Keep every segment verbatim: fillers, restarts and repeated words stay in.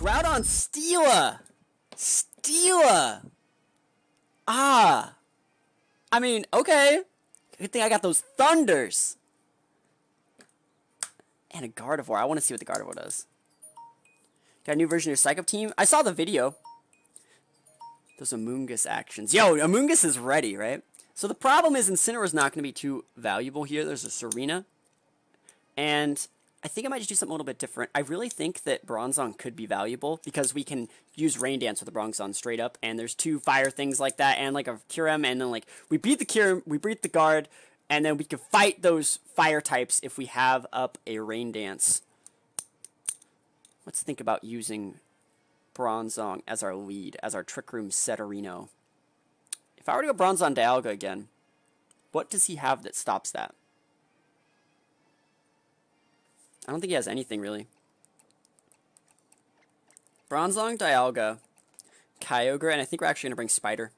Groudon Steela! Steela! Ah! I mean, okay. Good thing I got those Thundurs. And a Gardevoir. I want to see what the Gardevoir does. Got a new version of your Psych-Up team? I saw the video. Those Amoonguss actions. Yo, Amoonguss is ready, right? So the problem is Incineroar's not going to be too valuable here. There's a Serena. And I think I might just do something a little bit different. I really think that Bronzong could be valuable because we can use Rain Dance with the Bronzong straight up, and there's two fire things like that, and like a Kyurem, and then like we beat the Kyurem, we beat the guard, and then we can fight those fire types if we have up a Rain Dance. Let's think about using Bronzong as our lead, as our Trick Room Cedarino. If I were to go Bronzong Dialga again, what does he have that stops that? I don't think he has anything, really. Bronzong, Dialga, Kyogre, and I think we're actually going to bring Spider.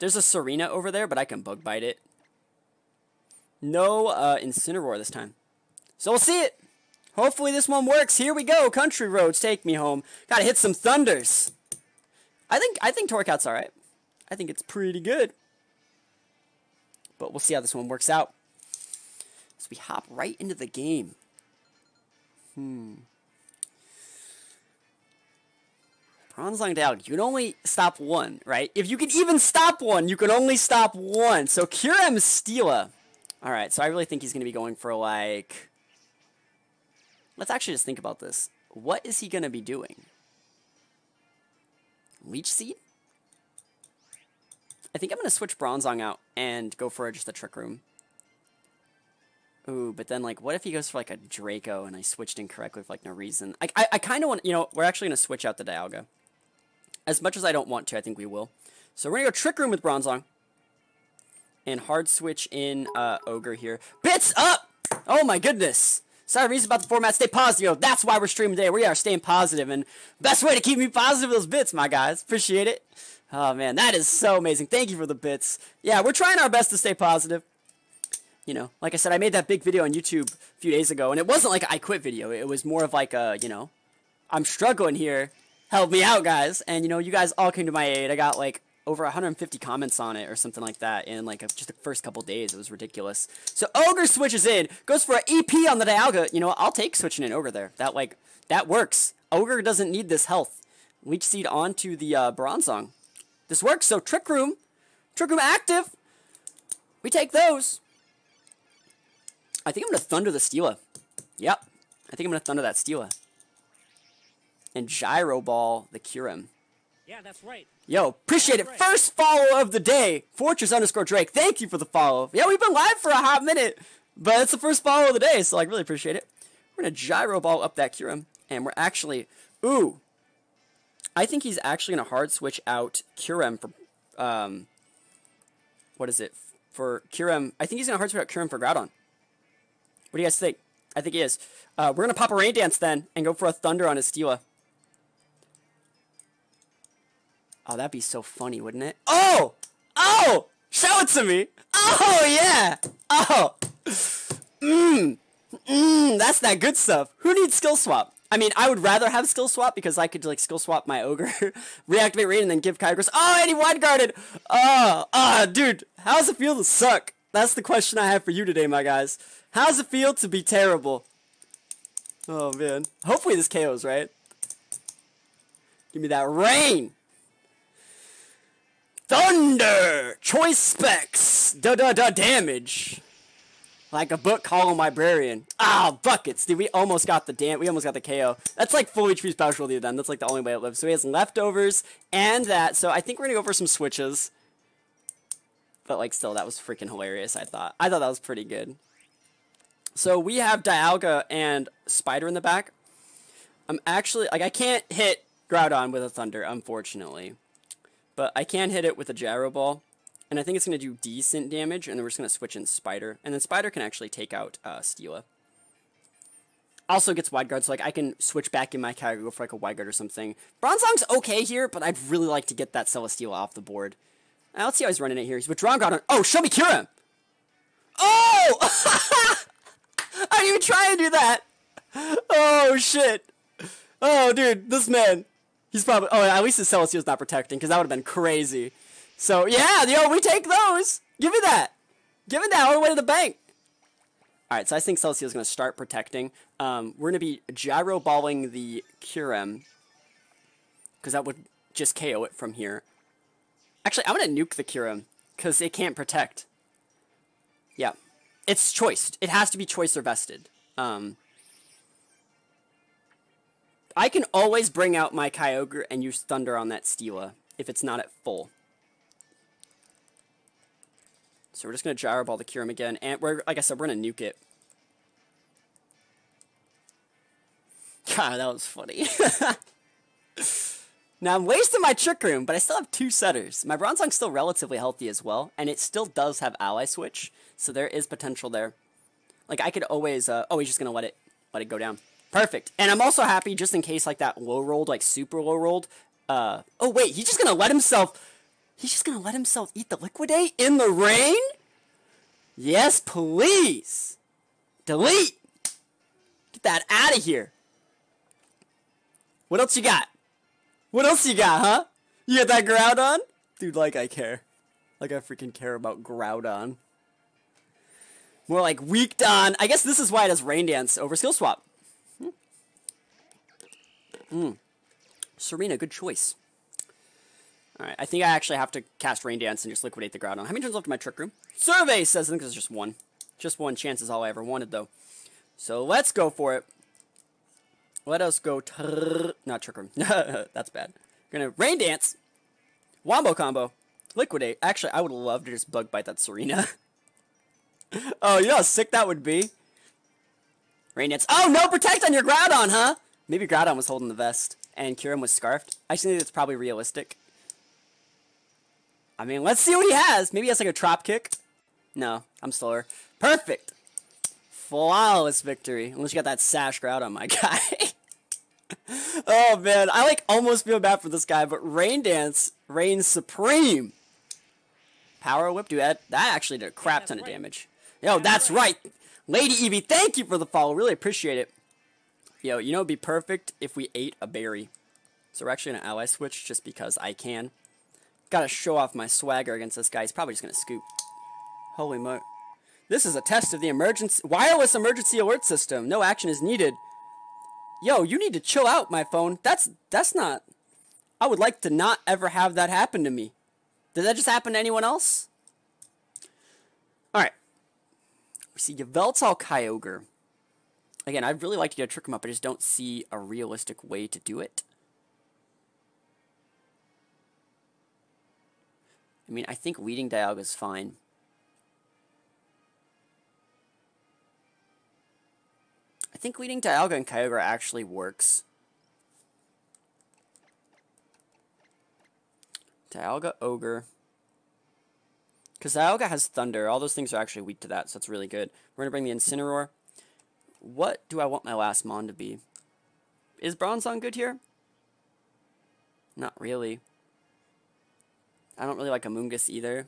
There's a Serena over there, but I can Bug Bite it. No uh, Incineroar this time. So we'll see it! Hopefully this one works. Here we go! Country Roads, take me home. Gotta hit some Thundurs! I think, I think Torcat's alright. I think it's pretty good. But we'll see how this one works out. So we hop right into the game. Hmm. Bronzong Dialga, you can only stop one, right? If you can even stop one, you can only stop one. So Kyurem Steela. Alright, so I really think he's going to be going for like... Let's actually just think about this. What is he going to be doing? Leech Seed? I think I'm going to switch Bronzong out and go for just a Trick Room. Ooh, but then, like, what if he goes for, like, a Draco and I switched incorrectly for, like, no reason? I I, I kind of want, you know, we're actually going to switch out the Dialga. As much as I don't want to, I think we will. So we're going to go Trick Room with Bronzong. And hard switch in uh, Ogre here. Bits up! Oh, my goodness. Sorry, reason about the format. Stay positive. Yo, that's why we're streaming today. We are staying positive. And best way to keep me positive is those bits, my guys. Appreciate it. Oh, man, that is so amazing. Thank you for the bits. Yeah, we're trying our best to stay positive. You know, like I said, I made that big video on YouTube a few days ago, and it wasn't like an I quit video. It was more of like a, you know, I'm struggling here. Help me out, guys. And, you know, you guys all came to my aid. I got, like, over one hundred fifty comments on it or something like that in, like, just the first couple days. It was ridiculous. So Ogre switches in, goes for an E P on the Dialga. You know, I'll take switching in Ogre there. That, like, that works. Ogre doesn't need this health. Leech Seed onto the uh, Bronzong. This works. So Trick Room. Trick Room active. We take those. I think I'm going to Thunder the Steela. Yep. I think I'm going to Thunder that Steela. And Gyro Ball the Kyurem. Yeah, that's right. Yo, appreciate that's it. Right. First follow of the day. Fortress underscore Drake. Thank you for the follow. Yeah, we've been live for a hot minute. But it's the first follow of the day, so I really appreciate it. We're going to Gyro Ball up that Kyurem. And we're actually... Ooh. I think he's actually going to hard switch out Kyurem for... Um, what is it? For Kyurem... I think he's going to hard switch out Kyurem for Groudon. What do you guys think? I think he is. Uh, we're going to pop a Rain Dance then and go for a Thunder on his Steela. Oh, that'd be so funny, wouldn't it? Oh! Oh! Show it to me! Oh, yeah! Oh! Mmm! Mmm! That's that good stuff. Who needs Skill Swap? I mean, I would rather have Skill Swap because I could, like, Skill Swap my Ogre, reactivate Rain, and then give Kyogre... Oh, and he Wide Guarded! Oh! Ah, oh, dude! How does it feel to suck? That's the question I have for you today, my guys. How's it feel to be terrible? Oh, man. Hopefully this K Os, right? Give me that rain! Thunder! Choice Specs! Da-da-da damage! Like a book column librarian. Ah, buckets! Dude, we almost got the damn. We almost got the K O. That's like fully trees powerful to them. That's like the only way it lives. So he has leftovers and that. So I think we're gonna go for some switches. But, like, still, that was freaking hilarious, I thought. I thought that was pretty good. So, we have Dialga and Spider in the back. I'm actually... Like, I can't hit Groudon with a Thunder, unfortunately. But I can hit it with a Gyro Ball. And I think it's going to do decent damage. And then we're just going to switch in Spider. And then Spider can actually take out uh, Steela. Also gets Wide Guard, so, like, I can switch back in my Kyogre, go for, like, a Wide Guard or something. Bronzong's okay here, but I'd really like to get that Celesteela off the board. Now, let's see how he's running it here. He's withdrawn Groudon. Oh, show me Kyurem! Oh! I didn't even try to do that! Oh, shit. Oh, dude, this man. He's probably... Oh, at least his Celesteela's not protecting, because that would have been crazy. So, yeah, yo, we take those. Give me that. Give me that all the way to the bank. All right, so I think Celesteela's going to start protecting. Um, we're going to be Gyro Balling the Kyurem, because that would just K O it from here. Actually, I'm going to nuke the Kyurem, because it can't protect. Yeah. It's choiced. It has to be choice or vested. Um... I can always bring out my Kyogre and use Thunder on that Steela if it's not at full. So we're just going to Gyro Ball the Kyurem again. And we're, like I said, we're going to nuke it. God, that was funny. Now I'm wasting my Trick Room, but I still have two setters. My Bronzong's still relatively healthy as well, and it still does have Ally Switch, so there is potential there. Like, I could always... Uh, oh, he's just going to let it let it go down. Perfect. And I'm also happy just in case like that low rolled, like super low rolled. Uh, oh wait, he's just gonna let himself, he's just gonna let himself eat the Liquidate in the rain? Yes, please. Delete. Get that out of here. What else you got? What else you got, huh? You got that Groudon? Dude, like I care. Like I freaking care about Groudon. More like weak Don. I guess this is why it has Rain Dance over Skill Swap. Mm. Serena, good choice. Alright, I think I actually have to cast Rain Dance and just liquidate the Groudon. How many turns left in my Trick Room? Survey says I think there's just one. Just one chance is all I ever wanted, though. So let's go for it. Let us go... Not Trick Room. That's bad. Gonna Rain Dance. Wombo combo. Liquidate. Actually, I would love to just Bug Bite that Serena. Oh, you know how sick that would be? Rain Dance. Oh, no protect on your Groudon, huh? Maybe Groudon was holding the vest, and Kyurem was scarfed. I think that's probably realistic. I mean, let's see what he has. Maybe he has like a Trop Kick. No, I'm slower. Perfect. Flawless victory. Unless you got that Sash Groudon, my guy. Oh, man. I like almost feel bad for this guy, but Rain Dance reigns supreme. Power Whip, dude. That actually did a crap ton of damage. Yo, that's right. Lady Evie, thank you for the follow. Really appreciate it. Yo, you know it'd be perfect if we ate a berry. So we're actually gonna ally switch just because I can. Gotta show off my swagger against this guy. He's probably just gonna scoop. Holy mo... This is a test of the emergency... Wireless emergency alert system. No action is needed. Yo, you need to chill out, my phone. That's... That's not... I would like to not ever have that happen to me. Did that just happen to anyone else? Alright. We see Yveltal Kyogre. Again, I'd really like to get a Trick Room up, I just don't see a realistic way to do it. I mean, I think leading Dialga is fine. I think leading Dialga and Kyogre actually works. Dialga, Ogre. Because Dialga has Thunder. All those things are actually weak to that, so that's really good. We're going to bring the Incineroar. What do I want my last Mon to be? Is Bronzong good here? Not really. I don't really like Amoonguss either.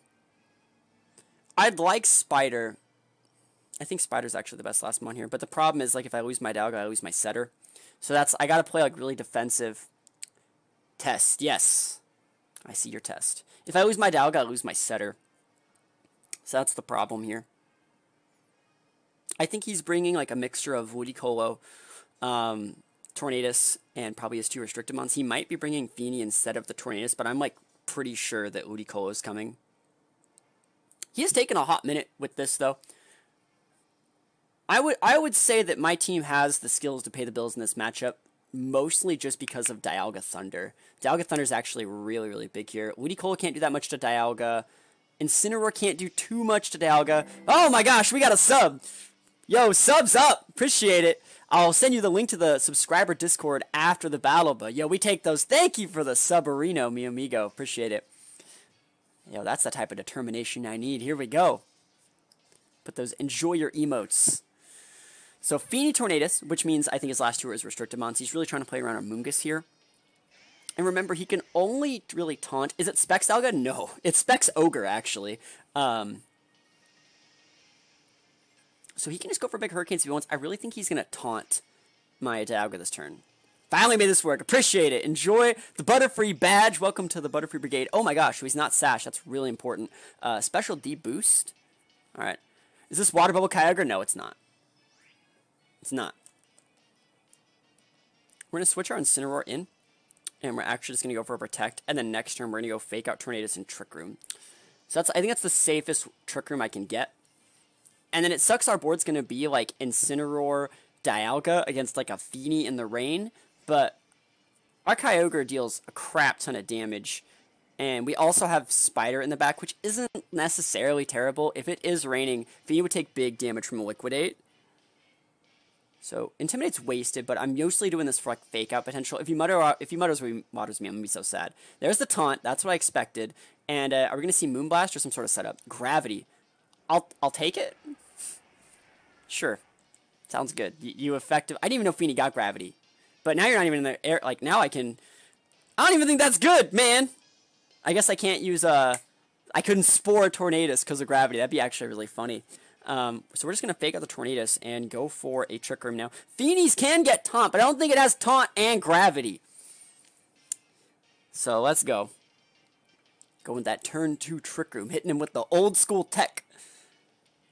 I'd like Spider. I think Spider's actually the best last Mon here. But the problem is, like, if I lose my Dialga, I lose my setter. So that's... I gotta play, like, really defensive. Test. Yes. I see your test. If I lose my Dialga, I lose my setter. So that's the problem here. I think he's bringing like a mixture of Ludicolo, um, Tornadus, and probably his two restricted mons. He might be bringing Fini instead of the Tornadus, but I'm like pretty sure that Ludicolo is coming. He has taken a hot minute with this though. I would I would say that my team has the skills to pay the bills in this matchup, mostly just because of Dialga Thunder. Dialga Thunder is actually really really big here. Ludicolo can't do that much to Dialga. Incineroar can't do too much to Dialga. Oh my gosh, we got a sub. Yo, subs up! Appreciate it. I'll send you the link to the subscriber Discord after the battle, but yo, we take those. Thank you for the subarino, mi amigo. Appreciate it. Yo, that's the type of determination I need. Here we go. Put those enjoy your emotes. So Fini Tornadus, which means I think his last two are his restricted mons. He's really trying to play around Amoonguss here. And remember, he can only really taunt. Is it Specs Dialga? No. It's Specs Ogre, actually. Um... So he can just go for big hurricanes if he wants. I really think he's going to taunt my Dialga this turn. Finally made this work. Appreciate it. Enjoy the Butterfree badge. Welcome to the Butterfree Brigade. Oh my gosh, he's not Sash. That's really important. Uh, special D-boost. All right. Is this Water Bubble Kyogre? No, it's not. It's not. We're going to switch our Incineroar in. And we're actually just going to go for a Protect. And then next turn, we're going to go Fake Out Tornadus and Trick Room. So that's, I think that's the safest Trick Room I can get. And then it sucks our board's going to be like Incineroar Dialga against like a Fini in the Rain. But our Kyogre deals a crap ton of damage. And we also have Spider in the back, which isn't necessarily terrible. If it is raining, Fini would take big damage from Liquidate. So Intimidate's wasted, but I'm mostly doing this for like Fake Out potential. If he mutter, if he mutters, mutters me, I'm gonna be so sad. There's the Taunt. That's what I expected. And uh, are we gonna see Moonblast or some sort of setup? Gravity. I'll I'll take it. Sure, sounds good. You, you effective. I didn't even know Fini got Gravity, but now you're not even in the air. Like now I can. I don't even think that's good, man. I guess I can't use a. I couldn't spore Tornadus because of Gravity. That'd be actually really funny. Um, so we're just going to Fake Out the Tornadus and go for a Trick Room now. Fini's can get Taunt, but I don't think it has Taunt and Gravity. So let's go. Go with that turn two Trick Room, hitting him with the old school tech.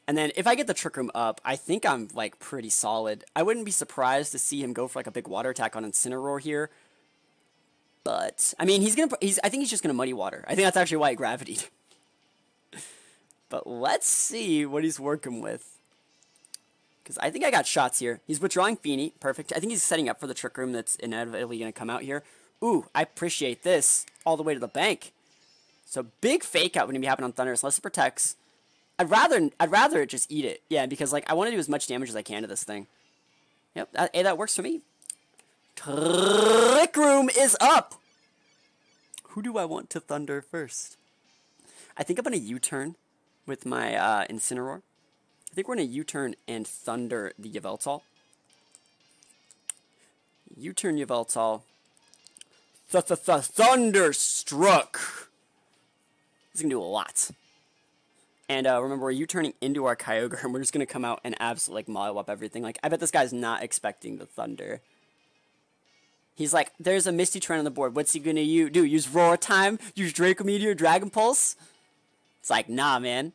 And then if I get the Trick Room up, I think I'm like pretty solid. I wouldn't be surprised to see him go for like a big water attack on Incineroar here. But, I mean, he's going to, he's, I think he's just going to Muddy Water. I think that's actually why it Gravitied. But let's see what he's working with. Because I think I got shots here. He's withdrawing Fini. Perfect. I think he's setting up for the Trick Room that's inevitably going to come out here. Ooh, I appreciate this. All the way to the bank. So big Fake Out wouldn't be happening on Thundurus unless it protects. I'd rather I'd rather it just eat it. Yeah, because like I want to do as much damage as I can to this thing. Yep, that, hey, that works for me. Trick Room is up. Who do I want to Thunder first? I think I'm going to U-turn. With my uh, Incineroar. I think we're going to U-turn and Thunder the Yveltal. U-turn Yveltal. Th th th Thunderstruck! He's going to do a lot. And uh, remember, we're U-turning into our Kyogre, and we're just going to come out and absolutely like molly up everything. Like, I bet this guy's not expecting the Thunder. He's like, there's a Misty Trend on the board. What's he going to do? Use Roar Time? Use Draco Meteor? Dragon Pulse? It's like, nah, man.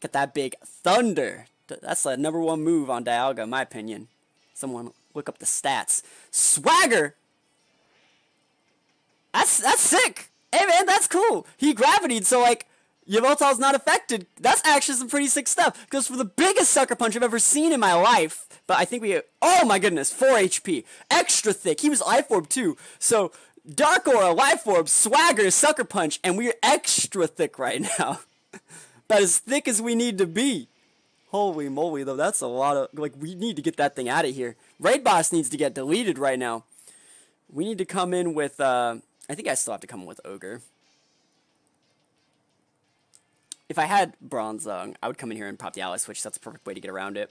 Get that big Thunder. That's the number one move on Dialga, in my opinion. Someone look up the stats. Swagger! That's that's sick! Hey, man, that's cool. He gravitied, so, like, Yveltal's not affected. That's actually some pretty sick stuff. Goes for the biggest Sucker Punch I've ever seen in my life. But I think we... Oh, my goodness. four H P. Extra thick. He was Life Orb, too. So... Dark Aura, Life Orb, Swagger, Sucker Punch, and we're extra thick right now. About as thick as we need to be. Holy moly, though, that's a lot of... Like, we need to get that thing out of here. Raid Boss needs to get deleted right now. We need to come in with... Uh, I think I still have to come in with Ogre. If I had Bronzong, I would come in here and pop the Ally Switch. That's the perfect way to get around it.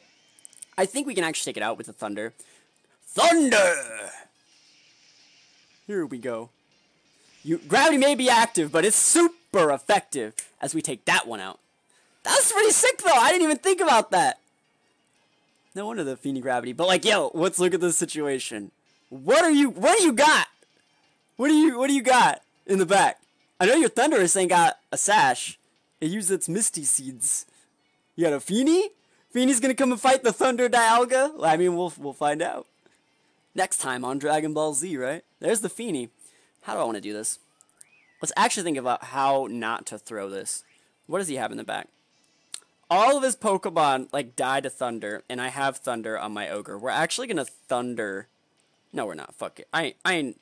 I think we can actually take it out with the Thunder. Thunder! Here we go. You, gravity may be active, but it's super effective as we take that one out. That's pretty sick, though. I didn't even think about that. No wonder the Fini gravity. But like, yo, let's look at this situation. What are you? What do you got? What do you? What do you got in the back? I know your Thundurus ain't got a Sash. It used its Misty Seeds. You got a Fini? Fini's gonna come and fight the Thunder Dialga. Well, I mean, we'll we'll find out. Next time on Dragon Ball Z, right? There's the Fini. How do I want to do this? Let's actually think about how not to throw this. What does he have in the back? All of his Pokemon, like, die to Thunder, and I have Thunder on my Ogre. We're actually going to Thunder... No, we're not. Fuck it. I, I ain't...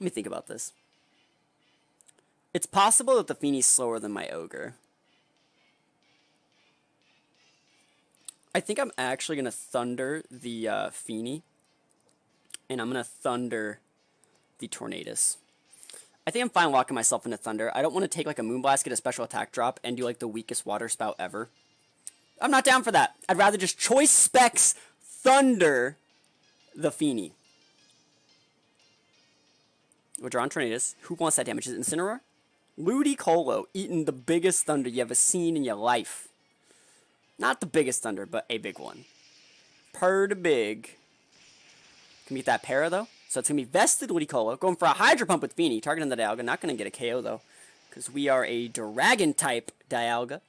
Let me think about this. It's possible that the Fini's slower than my Ogre. I think I'm actually going to Thunder the uh, Fini. And I'm going to Thunder the Tornadus. I think I'm fine locking myself into Thunder. I don't want to take like a Moonblast, get a special attack drop, and do like the weakest Water Spout ever. I'm not down for that. I'd rather just Choice Specs Thunder the Fini. We're drawing Tornadus. Who wants that damage? Is it Incineroar? Ludicolo eating the biggest Thunder you ever seen in your life. Not the biggest Thunder, but a big one. Purr to big. Can beat that para, though. So it's going to be Vested Ludicolo. Going for a Hydro Pump with Fini. Targeting the Dialga. Not going to get a K O, though. Because we are a Dragon-type Dialga.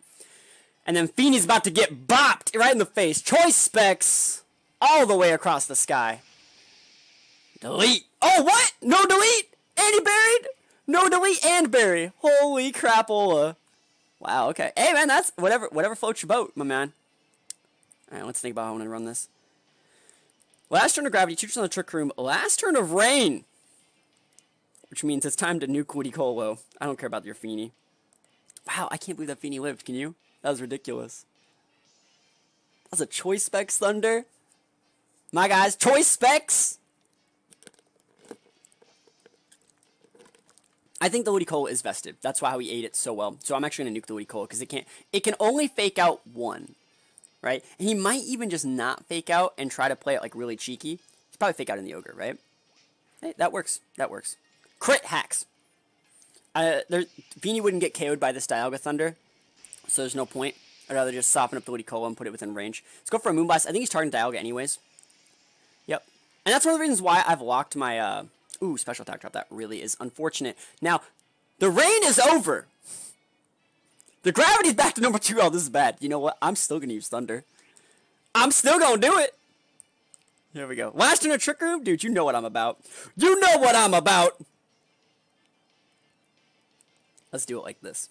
And then Fini's about to get bopped right in the face. Choice Specs all the way across the sky. Delete. Oh, what? No delete? And he buried? No delete and bury. Holy crapola. Wow, okay. Hey, man, that's whatever whatever floats your boat, my man. All right, let's think about how I'm going to run this. Last turn of Gravity, two turns on the Trick Room. Last turn of Rain. Which means it's time to nuke Ludicolo. I don't care about your Fini. Wow, I can't believe that Fini lived. Can you? That was ridiculous. That was a Choice Specs Thunder. My guys, Choice Specs. I think the Ludicolo is vested. That's why he ate it so well. So I'm actually going to nuke the Ludicolo because it can't. It can only fake out one, right? And he might even just not fake out and try to play it like really cheeky. He's probably fake out in the Ogre, right? Hey, that works. That works. Crit hacks. Uh, there, Fini wouldn't get K O'd by this Dialga Thunder, so there's no point. I'd rather just soften up the Ludicolo and put it within range. Let's go for a Moonblast. I think he's targeting Dialga anyways. Yep. And that's one of the reasons why I've locked my. Uh, Ooh, special attack drop. That really is unfortunate. Now, the rain is over. The gravity's back to number two. Oh, this is bad. You know what? I'm still going to use Thunder. I'm still going to do it. Here we go. Last in a Trick Room? Dude, you know what I'm about. You know what I'm about. Let's do it like this.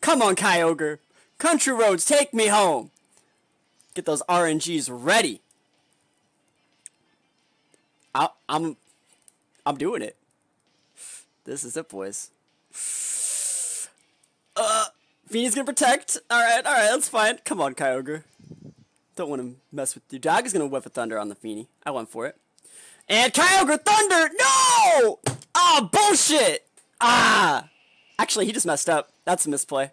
Come on, Kyogre. Country Roads, take me home. Get those R N Gs ready. I'll, I'm... I'm doing it. This is it, boys. Uh, Fini's gonna protect. Alright, alright, that's fine. Come on, Kyogre. Don't want to mess with you. Dog is gonna whip a Thunder on the Fini. I went for it. And Kyogre Thunder! No! Ah, oh, bullshit! Ah! Actually, he just messed up. That's a misplay.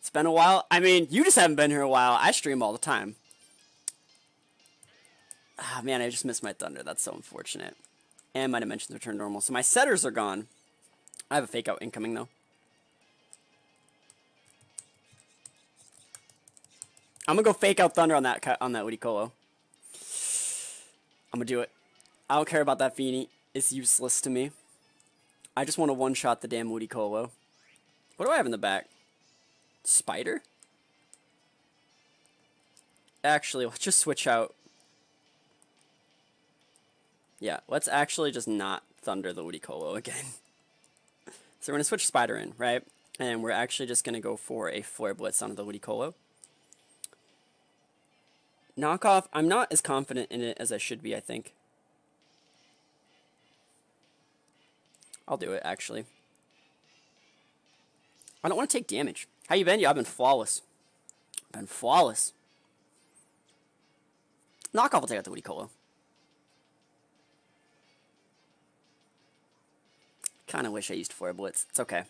It's been a while. I mean, you just haven't been here a while. I stream all the time. Ah, man, I just missed my Thunder. That's so unfortunate. And my dimensions return normal. So my setters are gone. I have a fake out incoming, though. I'm going to go fake out Thunder on that on that Ludicolo. I'm going to do it. I don't care about that Fini. It's useless to me. I just want to one-shot the damn Ludicolo. What do I have in the back? Spider? Actually, let's just switch out. Yeah, let's actually just not Thunder the Ludicolo again. So we're going to switch Spider in, right? And we're actually just going to go for a Flare Blitz on the Ludicolo. Knockoff, I'm not as confident in it as I should be, I think. I'll do it, actually. I don't want to take damage. How you been? Yeah, I've been flawless. I've been flawless. Knockoff will take out the Ludicolo. Kinda wish I used Flare Blitz. It's okay.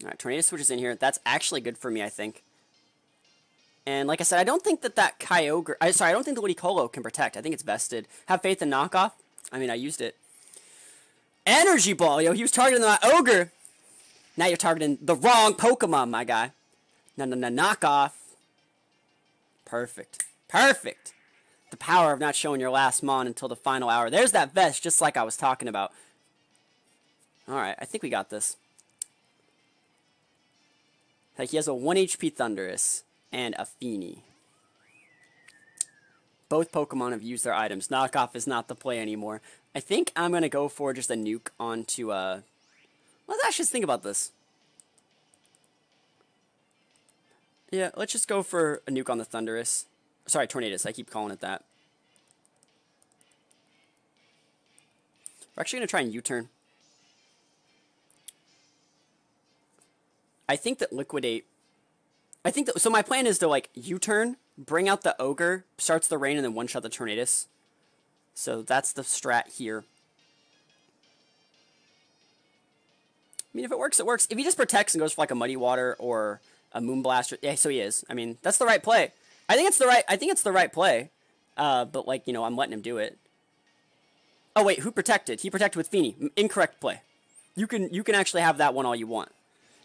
Alright, Tornadus switches in here. That's actually good for me, I think. And like I said, I don't think that that Kyogre... I, sorry, I don't think the Ludicolo can protect. I think it's vested. Have faith in Knockoff. I mean, I used it. Energy Ball! Yo, he was targeting my Ogre! Now you're targeting the wrong Pokemon, my guy. No, no, no, Knockoff. Perfect. Perfect! The power of not showing your last mon until the final hour. There's that vest, just like I was talking about. Alright, I think we got this. Like, he has a one H P Thundurus and a Fini. Both Pokemon have used their items. Knockoff is not the play anymore. I think I'm going to go for just a nuke onto, uh... let's actually just think about this. Yeah, let's just go for a nuke on the Thundurus. Sorry, Tornadus. I keep calling it that. We're actually going to try and U-turn. I think that Liquidate... I think that... So my plan is to, like, U-turn, bring out the Ogre, starts the Rain, and then one-shot the Tornadus. So that's the strat here. I mean, if it works, it works. If he just protects and goes for, like, a Muddy Water or a Moonblast... Yeah, so he is. I mean, that's the right play. I think it's the right. I think it's the right play, uh, but like you know, I'm letting him do it. Oh wait, who protected? He protected with Fini. Incorrect play. You can you can actually have that one all you want.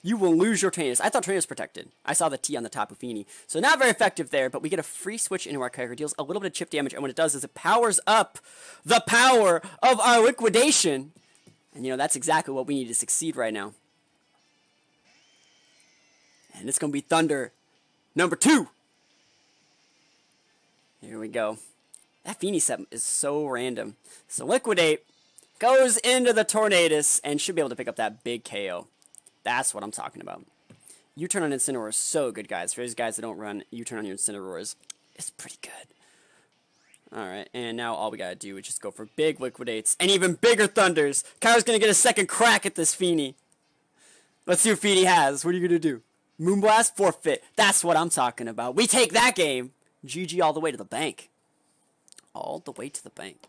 you will lose your Tornadus. I thought Tornadus protected. I saw the T on the top of Fini. So not very effective there, but we get a free switch into our Kyogre. Deals a little bit of chip damage, and what it does is it powers up the power of our Liquidation. And, you know, that's exactly what we need to succeed right now. And it's going to be Thunder number two. Here we go. That Fini set is so random. So Liquidate goes into the Tornadus and should be able to pick up that big K O. That's what I'm talking about. U-turn on Incineroar is so good, guys. For those guys that don't run U-turn on your Incineroars, it's pretty good. Alright, and now all we gotta do is just go for big Liquidates and even bigger Thunders. Kyogre's gonna get a second crack at this Fini. Let's see what Fini has. What are you gonna do? Moonblast forfeit. That's what I'm talking about. We take that game. G G all the way to the bank. All the way to the bank.